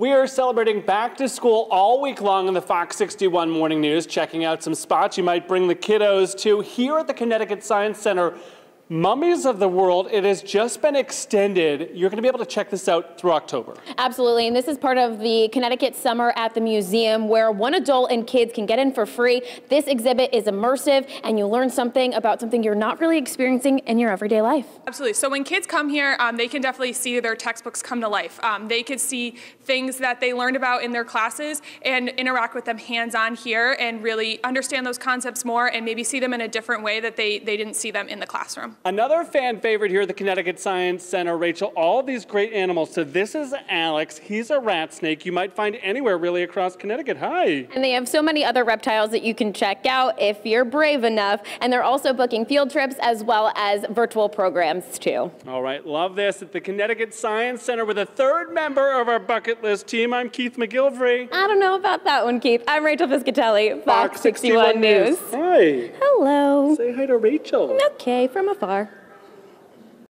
We are celebrating back to school all week long in the Fox 61 Morning News, checking out some spots you might bring the kiddos to here at the Connecticut Science Center. Mummies of the World, it has just been extended. You're going to be able to check this out through October. Absolutely, and this is part of the Connecticut Summer at the Museum, where one adult and kids can get in for free. This exhibit is immersive, and you learn something about something you're not really experiencing in your everyday life. Absolutely, so when kids come here, they can definitely see their textbooks come to life. They could see things that they learned about in their classes and interact with them hands-on here and really understand those concepts more and maybe see them in a different way that they didn't see them in the classroom. Another fan favorite here at the Connecticut Science Center, Rachel, all of these great animals. So this is Alex. He's a rat snake you might find anywhere really across Connecticut. Hi. And they have so many other reptiles that you can check out if you're brave enough. And they're also booking field trips as well as virtual programs too. All right, love this at the Connecticut Science Center with a third member of our bucket list team. I'm Keith McGilvery. I don't know about that one, Keith. I'm Rachel Piscitelli, Fox 61 News. Hi. Hello. Say hi to Rachel. Okay, from afar.